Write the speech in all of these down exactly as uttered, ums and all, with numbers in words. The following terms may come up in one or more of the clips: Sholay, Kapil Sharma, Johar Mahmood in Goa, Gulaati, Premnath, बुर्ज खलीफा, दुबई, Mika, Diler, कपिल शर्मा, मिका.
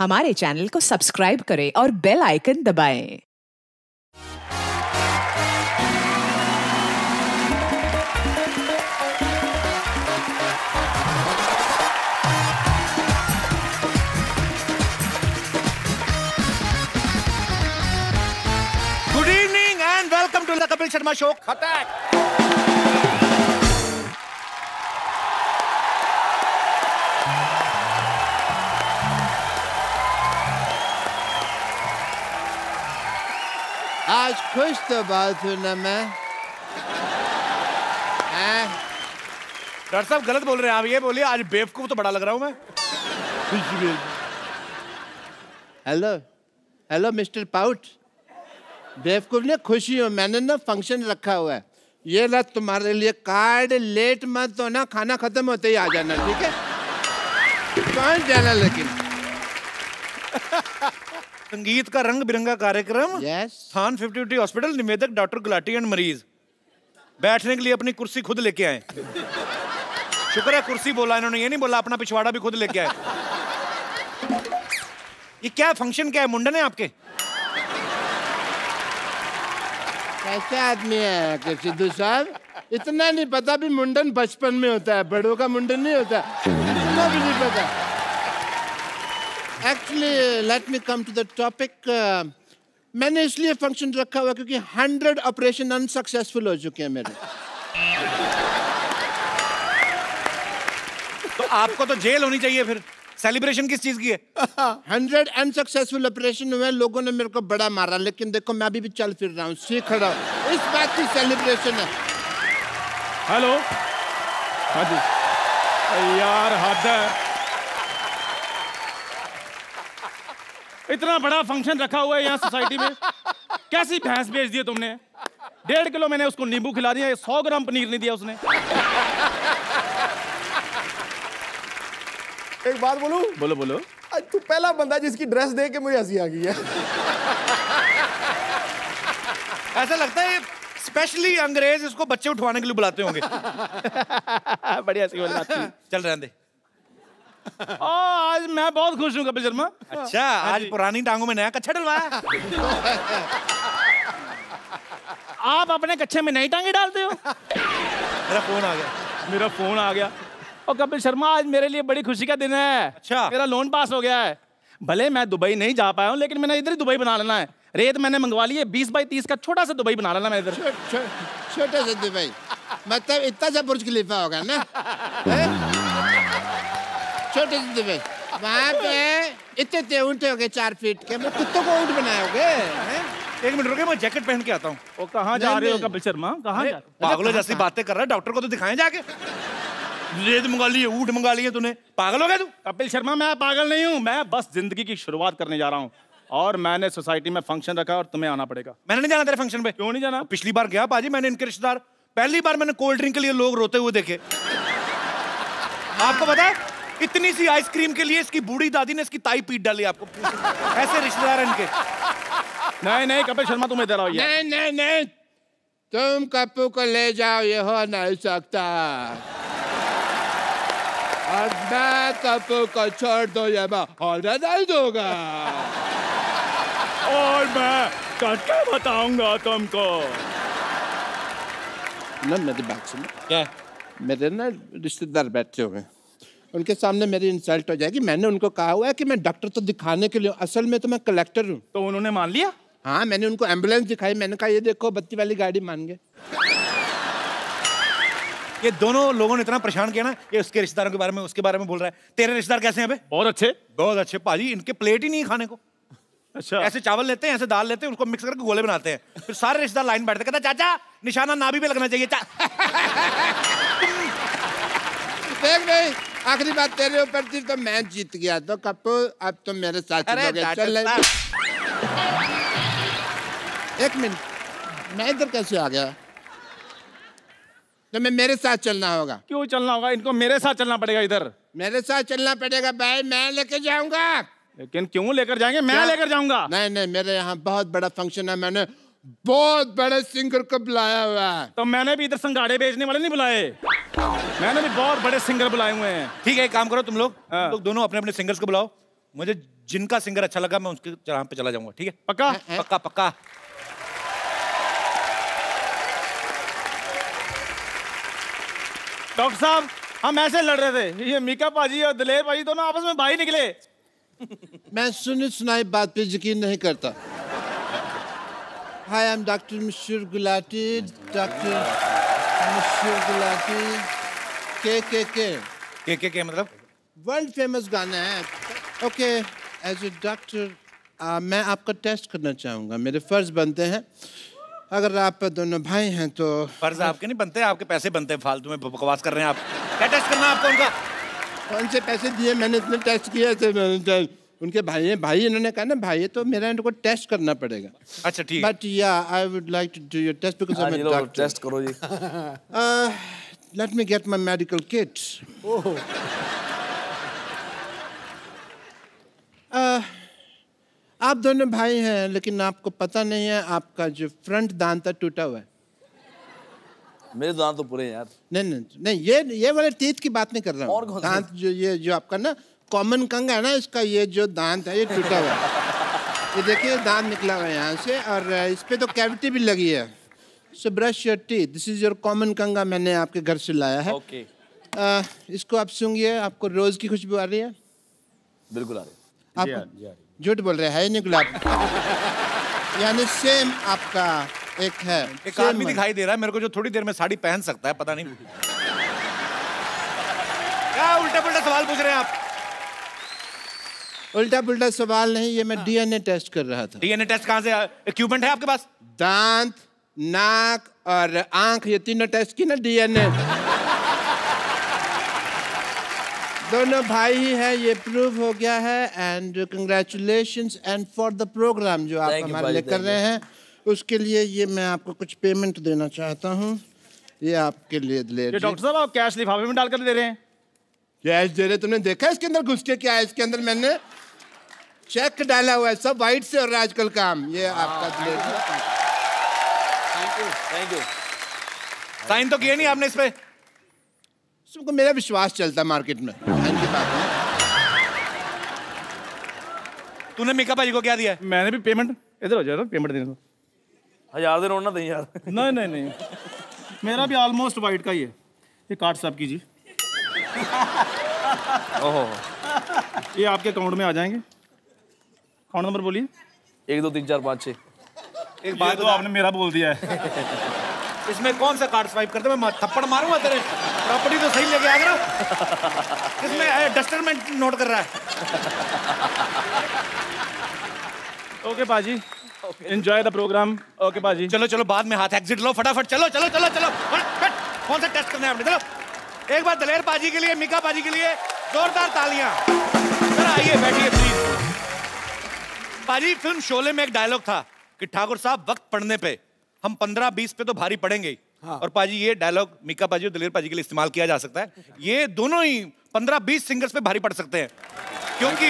हमारे चैनल को सब्सक्राइब करें और बेल आइकन दबाएं। Good evening and welcome to the कपिल शर्मा show. खतरनाक आज खुश तो बात हूँ ना मैं। डॉक्टर साहब गलत बोल रहे हैं आप, ये बोलिए आज बेवकूफ तो बड़ा लग रहा हूँ मैं। हेलो हेलो मिस्टर पाउट, बेवकूफ ने खुशी हो, मैंने ना फंक्शन रखा हुआ है, ये ला तुम्हारे लिए कार्ड, लेट मत होना, खाना खत्म होते ही आ जाना, ठीक है? कौन जाना लेकिन संगीत का रंग बिरंगा कार्यक्रम, yes. स्थान फिफ्टी फिफ्टी हॉस्पिटल, निवेदक डॉक्टर गुलाटी एंड मरीज। बैठने के लिए अपनी कुर्सी खुद लेके आए। शुक्र है कुर्सी बोला इन्होंने, ये नहीं बोला अपना पिछवाड़ा भी खुद लेके आए। ये क्या फंक्शन क्या है? मुंडन है आपके? कैसे आदमी है सिद्धू साहब, इतना नहीं पता भी मुंडन बचपन में होता है, बड़ों का मुंडन नहीं होता, इतना भी नहीं पता। Actually, let me come to the topic. Uh, मैंने इसलिए फंक्शन रखा हुआ क्योंकि हंड्रेड ऑपरेशन अनसक्सेसफुल हो चुके हैं मेरे। तो आपको तो जेल होनी चाहिए फिर। सेलिब्रेशन किस चीज की है? हंड्रेड अनसक्सेसफुल ऑपरेशन हुए, लोगों ने मेरे को बड़ा मारा, लेकिन देखो मैं अभी भी चल फिर रहा हूँ, सीख रहा हूँ, इस बात की सेलिब्रेशन है। हेलो यार, हद है, इतना बड़ा फंक्शन रखा हुआ है यहाँ सोसाइटी में, कैसी भैंस बेच दी है तुमने? डेढ़ किलो मैंने उसको नींबू खिला दिया, सौ ग्राम पनीर नहीं दिया उसने। एक बात बोलूं? बोलो बोलो। आज तू पहला बंदा जिसकी ड्रेस देख के मुझे हंसी आ गई है। ऐसा लगता है स्पेशली अंग्रेज इसको बच्चे उठवाने के लिए बुलाते होंगे। बढ़िया सी बात है, चल रहे दे। आज मैं बहुत खुश हूँ कपिल शर्मा। अच्छा, आज पुरानी टांगों में नया कच्छा डलवाया। आप अपने कच्छे में नई टांगे डालते हो? मेरा फोन आ गया, मेरा फोन आ गया। और कपिल शर्मा आज मेरे लिए बड़ी खुशी का दिन है। अच्छा, मेरा लोन पास हो गया है। भले मैं दुबई नहीं जा पाया हूँ, लेकिन मैंने इधर ही दुबई बना लेना है। रेत मैंने मंगवा ली है, बीस बाई तीस का छोटा सा दुबई बना लेना मैं इधर। छोटा सा दुबई मतलब इतना सा बुर्ज खलीफा होगा ना छोटे से दुबई, वहाँ पे इतने ऊँट हो गए चार फीट के, मैं कुत्तों को ऊँट बनाओगे। एक मिनट रुके, मैं जैकेट पहन के आता हूँ। वो कहाँ जा रहे हो कपिल शर्मा? कहाँ पागलों जैसी बातें कर रहा है, डॉक्टर को तो दिखाएं जाके। रेत मंगा ली है, ऊँट मंगा ली है तूने, पागल हो गया तू? कपिल शर्मा मैं पागल नहीं हूँ, मैं बस जिंदगी की शुरुआत करने जा रहा हूँ, और मैंने सोसाइटी में फंक्शन रखा और तुम्हें आना पड़ेगा। मैंने नहीं जाना तेरे फंक्शन पे। क्यों नहीं जाना? पिछली बार गया पाजी, मैंने इनके रिश्तेदार, पहली बार मैंने कोल्ड ड्रिंक के लिए लोग रोते हुए देखे। आपको पता है इतनी सी आइसक्रीम के लिए इसकी बूढ़ी दादी ने इसकी ताई पीट डाली। आपको ऐसे रिश्तेदार इनके। नहीं नहीं कपिल शर्मा तुम इधर आओ। नहीं नहीं नहीं, तुम कप्पू को ले जाओ, ये हो नहीं सकता। और मैं कप्पू को छोड़ दो, ये मैं और नहीं दूंगा, और मैं करके बताऊंगा तुमको। ना मेरी बात सुनो। क्या? मेरे ना रिश्तेदार बैठे हुए, उनके सामने मेरी इंसल्ट हो जाएगी। मैंने उनको कहा हुआ है कि मैं डॉक्टर तो दिखाने के लिए, असल में तो मैं कलेक्टर हूँ। तो उन्होंने मान लिया? हाँ, मैंने उनको एम्बुलेंस दिखाई, मैंने कहा ये देखो बत्ती वाली गाड़ी, मान गए। ये दोनों लोगों ने इतना परेशान किया ना, ये उसके रिश्तेदारों के बारे में, उसके बारे में बोल रहा है। तेरे रिश्तेदार कैसे हैं? बहुत अच्छे, बहुत अच्छे पाजी, इनके प्लेट ही नहीं खाने को। अच्छा, ऐसे चावल लेते हैं, ऐसे दाल लेते हैं, उनको मिक्स करके गोले बनाते हैं, फिर सारे रिश्तेदार लाइन बैठते, कहता चाचा निशाना नाभि पे लगना चाहिए। आखिरी बात तेरे ऊपर थी, तो मैं जीत गया, तो कप्पू अब तुम मेरे साथ चलोगे। चल एक मिनट, मैं इधर कैसे आ गया? तुम्हें मेरे साथ चलना होगा। क्यों चलना होगा? इनको मेरे साथ चलना पड़ेगा, इधर मेरे साथ चलना पड़ेगा भाई, मैं लेके जाऊंगा। लेकिन क्यों लेकर जाएंगे? मैं लेकर जाऊंगा। नहीं नहीं, मेरे यहाँ बहुत बड़ा फंक्शन है, मैंने बहुत बड़े सिंगर को बुलाया हुआ है। तो मैंने भी इधर संगाड़े बेचने वाले नहीं बुलाए, मैंने भी बहुत बड़े सिंगर बुलाए हुए हैं। ठीक है, एक काम करो तुम लोग, तुम लोग दोनों अपने अपने सिंगर्स को बुलाओ, मुझे जिनका सिंगर अच्छा लगा मैं उसके चराह पे चला जाऊंगा, ठीक है? पक्का है? पक्का पक्का। डॉक्टर साहब हम ऐसे लड़ रहे थे, ये मीका पाजी और दिलेर पाजी दोनों आपस में भाई निकले। मैं सुनी सुनाई बात पे यकीन नहीं करता। Hi I am doctor mister Gulati, doctor mister Gulati के के के के के के मतलब वर्ल्ड फेमस गाना है। ओके एज ए डॉक्टर मैं आपका टेस्ट करना चाहूँगा, मेरे फर्ज बनते हैं, अगर आप दोनों भाई हैं तो। फर्ज आपके नहीं बनते, आपके पैसे बनते हैं। फालतू में बकवास कर रहे हैं आप। क्या टेस्ट करना आपको? उनका कौन से पैसे दिए? मैंने इतने टेस्ट किए थे। उनके भाई हैं, भाई इन्होंने कहा ना भाई है, तो मेरा इनको टेस्ट करना पड़ेगा। अच्छा ठीक है। But yeah I would like to do your test because I am a doctor. Test करो जी। Let me get my medical kit. ओह आप दोनों भाई हैं लेकिन आपको पता नहीं है आपका जो फ्रंट दांत है टूटा हुआ है। मेरे दांत तो पूरे हैं यार। नहीं नहीं नहीं ये ये वाले टीथ की बात नहीं कर रहा हूँ। दांत जो ये जो आपका ना कॉमन कंग है ना, इसका ये जो दांत है ये टूटा हुआ है। ये देखिए दांत निकला हुआ है यहाँ से और इस पर तो कैविटी भी लगी है। So brush your teeth, this is your common कंगा, मैंने आपके घर से लाया है। Okay okay. इसको आप सूंघिए, आपको रोज की खुशबू आ रही है? बिल्कुल आ रही है। आप झूठ बोल रहे हैं, नहीं गुलाब। यानी सेम आपका एक है। एक आदमी दिखाई दे रहा है मेरे को जो थोड़ी देर में साड़ी पहन सकता है, पता नहीं क्या उल्टा पुल्टा सवाल पूछ रहे हैं आप। उल्टा पुल्टा सवाल नहीं, ये मैं डीएनए टेस्ट कर रहा था। डीएनए टेस्ट कहाँ से? इक्विपमेंट है आपके पास? दांत, नाक और आंख, ये तीनों टेस्ट की ना डीएनए। दोनों भाई ही है, ये प्रूव हो गया है। And congratulations and for the programme जो आप हमारे लिए कर रहे हैं, उसके लिए ये मैं आपको कुछ पेमेंट देना चाहता हूँ। ये आपके लिए ले। डॉक्टर साहब आप कैश लिफाफे में डालकर दे रहे हैं? कैश दे रहे? तुमने देखा इसके अंदर घुस के क्या है? इसके अंदर मैंने चेक डाला हुआ है, सब वाइट से और आजकल काम। ये आपका thank you thank you. Sign तो किया नहीं आपने इस पर? सबको मेरा विश्वास चलता है मार्केट में। तूने मीका भाई को क्या दिया? मैंने भी पेमेंट। इधर हो जाओ, पेमेंट देने दो। हजार देना होना नहीं यार। नहीं नहीं नहीं मेरा भी ऑलमोस्ट वाइट का ही है। ये कार्ड साफ कीजिए। ओहो ये आपके अकाउंट में आ जाएंगे। अकाउंट नंबर बोलिए। एक दो तीन चार पाँच छः। एक बार तो आपने मेरा बोल दिया है। इसमें कौन सा कार्ड स्वाइप करते? मैं थप्पड़ मारूंगा तेरे। प्रॉपर्टी तो सही लेके आ गया। इसमें डस्टर में नोट कर रहा है। ओके पाजी, एंजॉय द प्रोग्राम। ओके पाजी चलो चलो, बाद में हाथ एग्जिट लो फटाफट। चलो चलो चलो चलो, कौन सा टेस्ट करना है आपने? चलो एक बार दिलेर पाजी के लिए, मीका पाजी के लिए जोरदार तालियां। जरा आइए बैठिए प्लीज। पाजी फिल्म शोले में एक डायलॉग था कि ठाकुर साहब वक्त पड़ने पे हम पंद्रह बीस पे तो भारी पड़ेंगे। हाँ। और पाजी ये डायलॉग मीका पाजी और दिलेर पाजी के लिए इस्तेमाल किया जा सकता है। ये दोनों ही पंद्रह बीस सिंगर्स पे भारी पड़ सकते हैं क्योंकि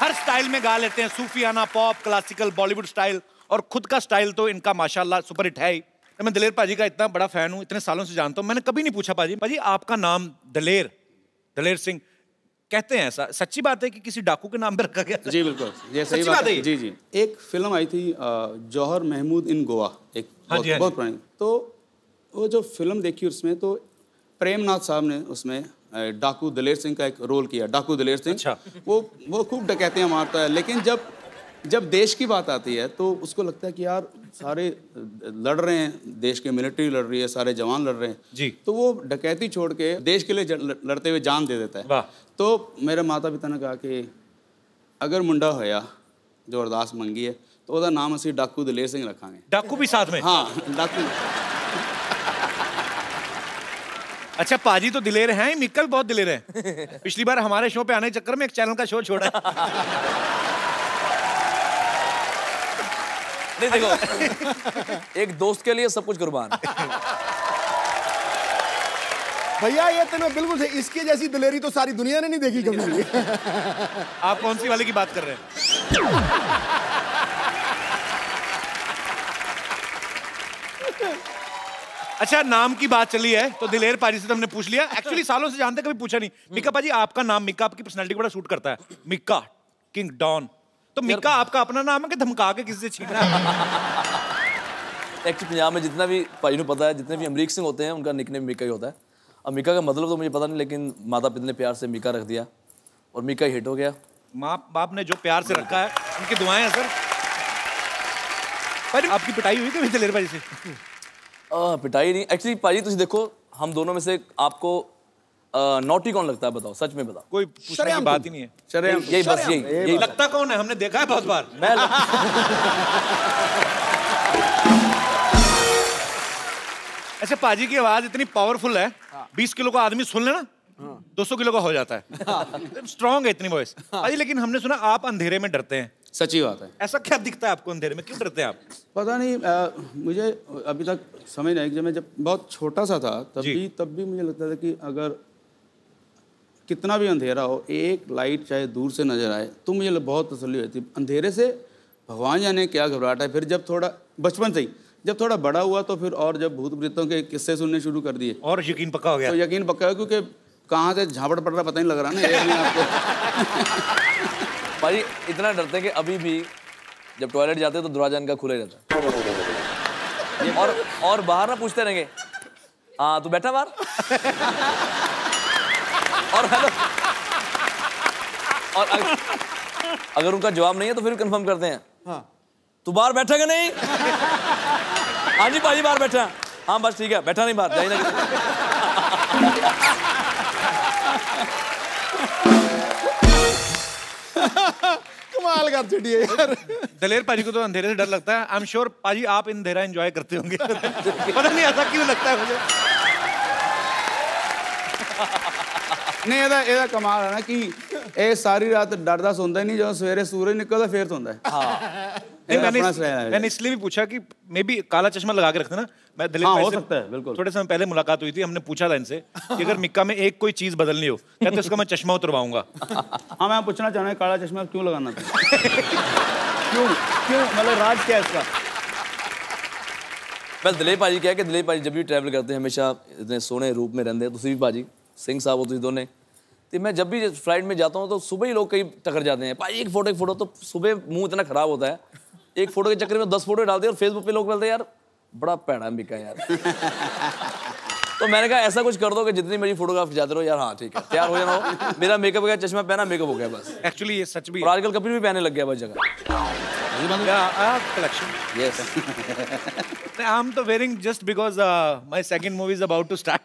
हर स्टाइल में गा लेते हैं। सूफियाना, पॉप, क्लासिकल, बॉलीवुड स्टाइल, और खुद का स्टाइल तो इनका माशाल्लाह सुपरहिट है ही। मैं दिलेर पाजी का इतना बड़ा फैन हूँ, इतने सालों से जानता हूँ, मैंने कभी नहीं पूछा पाजी पाजी आपका नाम दिलेर दिलेर सिंह कहते हैं, ऐसा सच्ची बात है कि किसी डाकू के नाम पर रखा गया? जी बिल्कुल, ये सही बात है जी जी। एक फिल्म आई थी जौहर महमूद इन गोवा, एक बहुत, हाँ बहुत पुरानी। तो वो जो फिल्म देखी उसमें तो प्रेमनाथ साहब ने उसमें डाकू दिलेर सिंह का एक रोल किया। डाकू दिलेर सिंह अच्छा। वो वो खूब डकैतियाँ मारता है, लेकिन जब जब देश की बात आती है तो उसको लगता है कि यार सारे लड़ रहे हैं, देश के मिलिट्री लड़ रही है, सारे जवान लड़ रहे हैं जी, तो वो डकैती छोड़ के देश के लिए लड़ते हुए जान दे देता है। तो मेरे माता पिता ने कहा कि अगर मुंडा होया जो अरदास मंगी है तो उसका नाम असी डाकू दिलेर सिंह रखांगे। डाकू भी साथ में? हाँ डाकू। अच्छा पाजी तो दिलेर हैं, मिकल बहुत दिलेर हैं। पिछली बार हमारे शो पे आने के चक्कर में एक चैनल का शो छोड़ा। नहीं देखो एक दोस्त के लिए सब कुछ कुर्बान। भैया ये तो बिल्कुल सही, इसकी जैसी दिलेरी तो सारी दुनिया ने नहीं देखी कभी। आप कौन सी वाले की बात कर रहे हैं? अच्छा नाम की बात चली है तो दिलेर पाजी से तो हमने पूछ लिया, एक्चुअली सालों से जानते कभी पूछा नहीं। मिका पाजी आपका नाम, मिका आपकी पर्सनालिटी बड़ा सूट करता है, मिका किंग डॉन, तो मिका आपका अपना नाम है कि धमका के किसी से छीना? एक्चुअली पंजाब में जितना भी पाजी को पता है, जितने भी अमरीक सिंह होते हैं उनका निकनेम मिका ही होता है। अब मिका का मतलब तो मुझे पता नहीं, लेकिन माता पिता ने प्यार से मिका रख दिया और मिका ही हिट हो गया। माँ बाप ने जो प्यार से रखा है उनकी दुआएं हैं सर। पर आपकी पिटाई हुई थी दिलेर पाजी से? आ, पिटाई नहीं एक्चुअली पाजी, तुझे देखो हम दोनों में से आपको नॉटी कौन लगता है बताओ, सच में बताओ। कोई पूछने की बात ही नहीं है, शर्म यही बस यही यही लगता कौन है, हमने देखा है बहुत बार। मैं अच्छा पाजी की आवाज इतनी पावरफुल है, बीस किलो का आदमी सुन लेना दो सौ किलो का हो जाता है। स्ट्रॉन्ग है इतनी वॉइस पाजी। लेकिन हमने सुना आप अंधेरे में डरते हैं। सच्ची बात है। ऐसा क्या दिखता है आपको अंधेरे में, क्यों डरते हैं आप? पता नहीं आ, मुझे अभी तक समझ नहीं। जब मैं जब बहुत छोटा सा था तब भी तब भी मुझे लगता था कि अगर कितना भी अंधेरा हो, एक लाइट चाहे दूर से नजर आए तो मुझे बहुत तसल्ली होती अंधेरे से। भगवान जाने क्या घबराहट है। फिर जब थोड़ा बचपन से ही जब थोड़ा बड़ा हुआ तो फिर और जब भूत प्रेतों के किस्से सुनने शुरू कर दिए और यकीन पक्का हो गया। तो यकीन पक्का हो क्योंकि कहाँ से झापड़ पड़ रहा पता नहीं लग रहा ना आपको। भाई इतना डरते हैं कि अभी भी जब टॉयलेट जाते हैं तो दरवाजा इनका खुला ही रहता है और और बाहर ना पूछते रहेंगे, हाँ तू बैठा बाहर। और और अगर, अगर उनका जवाब नहीं है तो फिर कंफर्म करते हैं, हाँ तू बाहर बैठा क्या नहीं? हाँ जी भाई बाहर बैठा, हाँ बस ठीक है बैठा नहीं बाहर जाइए ना। कमाल कर चुकी है यार। दिलेर पाजी को तो अंधेरे से डर लगता है। आई एम श्योर पाजी आप अंधेरा एंजॉय करते होंगे। पता नहीं ऐसा क्यों लगता है मुझे। नहीं ਇਹਦਾ ਇਹਦਾ ਕਮਾਲ ਹੈ ਨਾ ਕਿ ਇਹ ਸਾਰੀ ਰਾਤ ਡਰਦਾ ਸੌਂਦਾ ਨਹੀਂ, ਜਦੋਂ ਸਵੇਰੇ ਸੂਰਜ ਨਿਕਲਦਾ ਫੇਰ ਸੌਂਦਾ ਹੈ। ਹਾਂ मैंने इसलिए भी पूछा कि मे भी काला चश्मा लगा के रखते ना। मैं दिलेर हाँ, हो सकता है बिल्कुल। थोड़े समय पहले मुलाकात हुई थी, हमने पूछा था इनसे कि अगर मिक्का में एक कोई चीज बदलनी हो कहते उसका मैं चश्मा उतरवाऊंगा। हाँ मैं पूछना चाह रहा हूँ काला चश्मा क्यों लगाना था? क्यों क्यों मतलब राज क्या है इसका? बस दिलेर पाजी क्या है कि दिलेर पाजी जब भी ट्रैवल करते हैं हमेशा इतने सोने रूप में रहते हैं। तुसी भी पाजी सिंह साहब हो तुझे दोनों। तो मैं जब भी फ्लाइट में जाता हूँ तो सुबह ही लोग कहीं टकर जाते हैं, पाजी एक फोटो एक फोटो। तो सुबह मुँह इतना खराब होता है, एक फोटो के चक्कर में दस फोटो डालते हैं और फेसबुक पे लोग बोलते हैं यार बड़ा पैड़ा मिका यार। तो मैंने कहा ऐसा कुछ कर दो कि जितनी मेरी फोटोग्राफ जाते रहो यार। हाँ ठीक है तैयार हो जाना, मेरा मेकअप हो गया, चश्मा पहना, मेकअप हो गया बस। एक्चुअली ये सच भी। और आजकल कपिल भी पहनने लग गया बस जगह। आई एम तो wearing just because my second movie is about to start.